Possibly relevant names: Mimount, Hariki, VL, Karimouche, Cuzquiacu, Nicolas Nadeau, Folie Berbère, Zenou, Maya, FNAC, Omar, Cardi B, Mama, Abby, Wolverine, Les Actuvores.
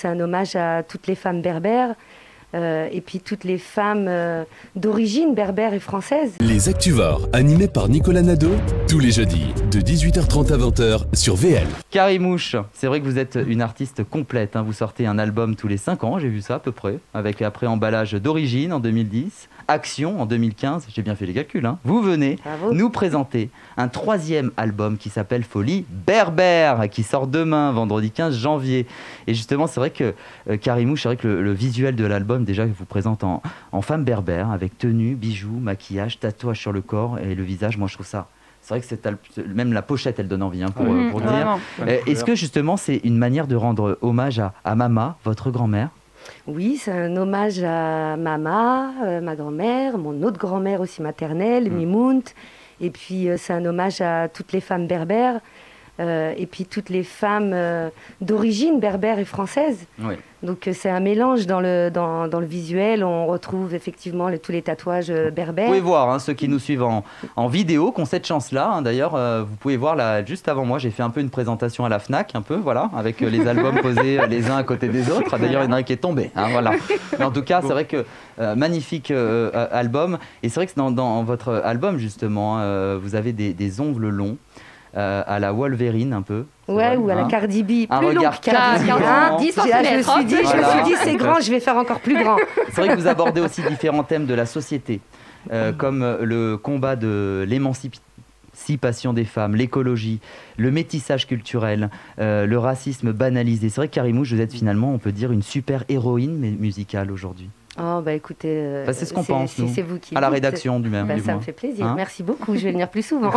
C'est un hommage à toutes les femmes berbères et puis toutes les femmes d'origine berbère et française. Les Actuvores, animés par Nicolas Nadeau, tous les jeudis de 18h30 à 20h sur VL. Karimouche, c'est vrai que vous êtes une artiste complète, hein. Vous sortez un album tous les 5 ans, j'ai vu ça à peu près, avec après emballage d'origine en 2010, action en 2015, j'ai bien fait les calculs, hein. Vous venez nous présenter un troisième album qui s'appelle Folie Berbère, qui sort demain, vendredi 15 janvier. Et justement, c'est vrai que Karimouche, c'est vrai que le visuel de l'album, déjà, je vous présente en femme berbère avec tenue, bijoux, maquillage, tatouage sur le corps et le visage. Moi, je trouve ça. C'est vrai que même la pochette, elle donne envie, hein, pour dire. Est-ce que justement, c'est une manière de rendre hommage à Mama, votre grand-mère? Oui, c'est un hommage à Mama, ma grand-mère, mon autre grand-mère aussi maternelle, Mimount. Et puis, c'est un hommage à toutes les femmes berbères. Et puis toutes les femmes d'origine berbère et française. Oui. Donc c'est un mélange dans le visuel. On retrouve effectivement tous les tatouages berbères. Vous pouvez voir, hein, ceux qui nous suivent en vidéo, qui ont cette chance-là. Hein. D'ailleurs, vous pouvez voir, là, juste avant moi, j'ai fait un peu une présentation à la FNAC, un peu, voilà, avec les albums posés les uns à côté des autres. D'ailleurs, il y en a un qui est tombé. Hein, voilà. Mais en tout cas, c'est vrai que magnifique album. Et c'est vrai que dans votre album, justement, vous avez des ongles longs. À la Wolverine un peu. Ouais, ou à la Cardi B. Un regard Cardi B. Je me suis dit, c'est grand, je vais faire encore plus grand. C'est vrai que vous abordez aussi différents thèmes de la société, comme le combat de l'émancipation des femmes, l'écologie, le métissage culturel, le racisme banalisé. C'est vrai que Karimouche, vous êtes finalement, on peut dire, une super héroïne musicale aujourd'hui. Oh, bah écoutez, c'est ce qu'on pense, nous, à la rédaction du même. Ça me fait plaisir, merci beaucoup, je vais venir plus souvent.